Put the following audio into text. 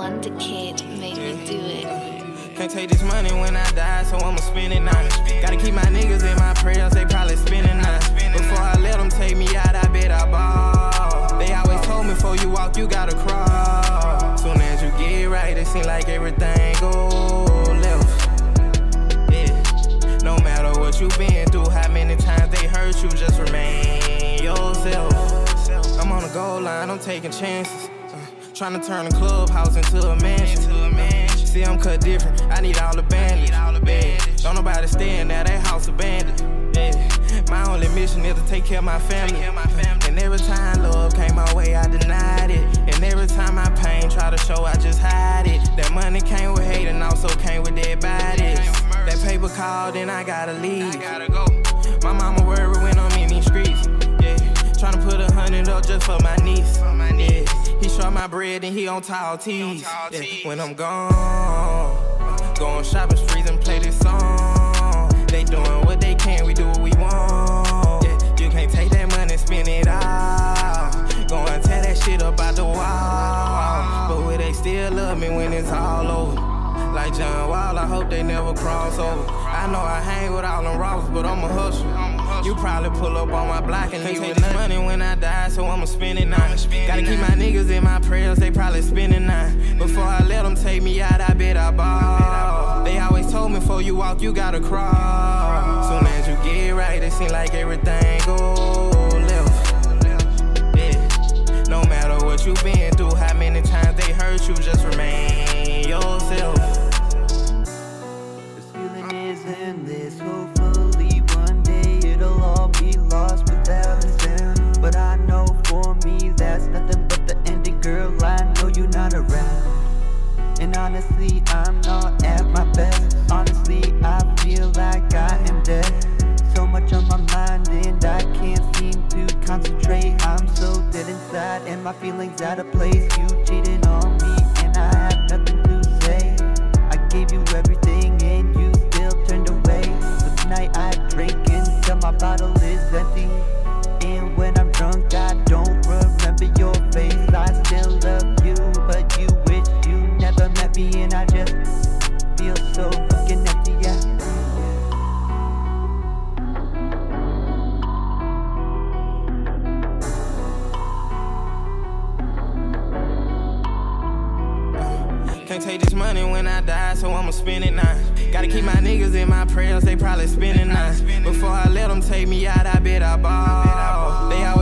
wonder kid made me do it. Can't take this money when I die, so I'ma spend it now. Gotta keep my niggas in my prayers, they probably spending now. Before I let them take me out, I bet I ball. They always told me, before you walk, you gotta crawl. Soon as you get right, it seem like everything go left. Yeah. No matter what you been through, how many times they hurt you, just remain yourself. I'm on the goal line, I'm taking chances. Tryna turn the clubhouse into a mansion. See, I'm cut different, I need all the bandage. Don't nobody stay in there, that house abandoned. Yeah. My only mission is to take care of my family. And every time love came my way, I denied it. And every time my pain tried to show, I just hide it. That money came with hate and also came with dead bodies. That paper called and I gotta leave. My mama worried when I'm in these streets. Yeah. Tryna put $100 up just for my niece. Yeah. He short my bread and he on tall tees. Yeah. When I'm gone, go on shopping streets and play this song. They doing what they can, we do what we want. Yeah. You can't take that money, spend it all. Go and tear that shit up out the wall. But will they still love me when it's all over? Like John Wall, I hope they never cross over. I know I hang with all them robbers, but I'm a hustler. You probably pull up on my block and leave with money when I die, so I'ma spend it now. Gotta keep my niggas in my prayers, they probably spending now. Before I let them take me out, I bet I ball. They always told me, before you walk, you gotta crawl. Soon as you get right, it seem like everything go left. Yeah. No matter what you been through, how many times they hurt you, just remain yourself. Endless, hopefully one day it'll all be lost without a sound. But I know for me that's nothing but the ending. Girl, I know you're not around, and honestly I'm not at my best. Honestly I feel like I am dead. So much on my mind and I can't seem to concentrate. I'm so dead inside and my feelings out of place. You cheated on me and I have nothing to say. I gave you everything and you I drink until my bottle is empty. And when I'm drunk, I don't remember your face. I still love you, but you wish you never met me. And I just feel so fucking empty, yeah. Can't take this money when I die, so I'ma spend it now. Gotta keep my niggas in my prayers, they probably spending now. Before I let them take me out, I bet I ball. They always